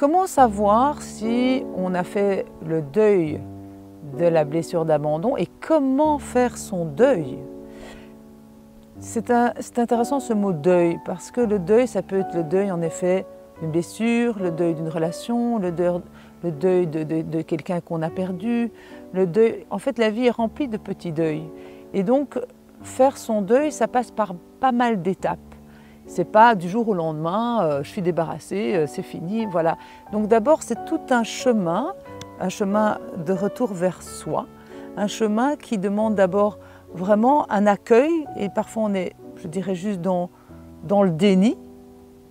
Comment savoir si on a fait le deuil de la blessure d'abandon et comment faire son deuil? C'est intéressant ce mot deuil, parce que le deuil, ça peut être le deuil en effet d'une blessure, le deuil d'une relation, le deuil de quelqu'un qu'on a perdu, le deuil... En fait, la vie est remplie de petits deuils. Et donc, faire son deuil, ça passe par pas mal d'étapes. C'est pas du jour au lendemain, je suis débarrassée, c'est fini, voilà. Donc d'abord, c'est tout un chemin de retour vers soi, un chemin qui demande d'abord vraiment un accueil, et parfois on est, je dirais, juste dans le déni.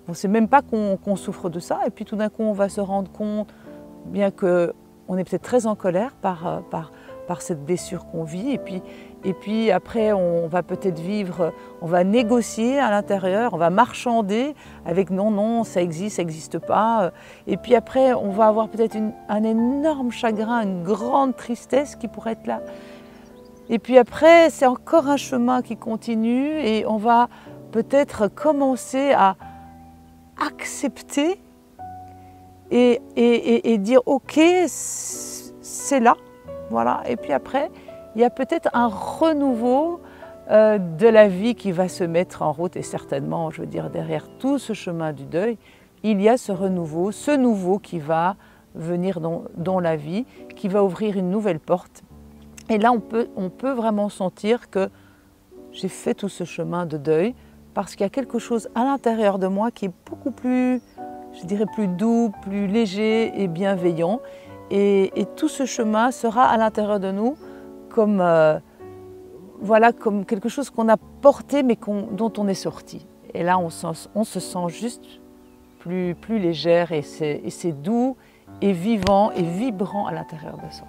On ne sait même pas qu'on souffre de ça, et puis tout d'un coup on va se rendre compte, bien qu'on est peut-être très en colère par cette blessure qu'on vit, et puis après on va peut-être vivre, on va négocier à l'intérieur, on va marchander avec non, ça existe pas, et puis après on va avoir peut-être un énorme chagrin, une grande tristesse qui pourrait être là. Et puis après, c'est encore un chemin qui continue et on va peut-être commencer à accepter et dire « ok, c'est là ». Voilà. Et puis après, il y a peut-être un renouveau de la vie qui va se mettre en route. Et certainement, je veux dire, derrière tout ce chemin du deuil, il y a ce renouveau, ce nouveau qui va venir dans la vie, qui va ouvrir une nouvelle porte. Et là, on peut vraiment sentir que j'ai fait tout ce chemin de deuil parce qu'il y a quelque chose à l'intérieur de moi qui est beaucoup plus, je dirais, plus doux, plus léger et bienveillant. Et tout ce chemin sera à l'intérieur de nous comme, voilà, comme quelque chose qu'on a porté mais dont on est sorti. Et là, on se sent juste plus légère et c'est doux et vivant et vibrant à l'intérieur de soi.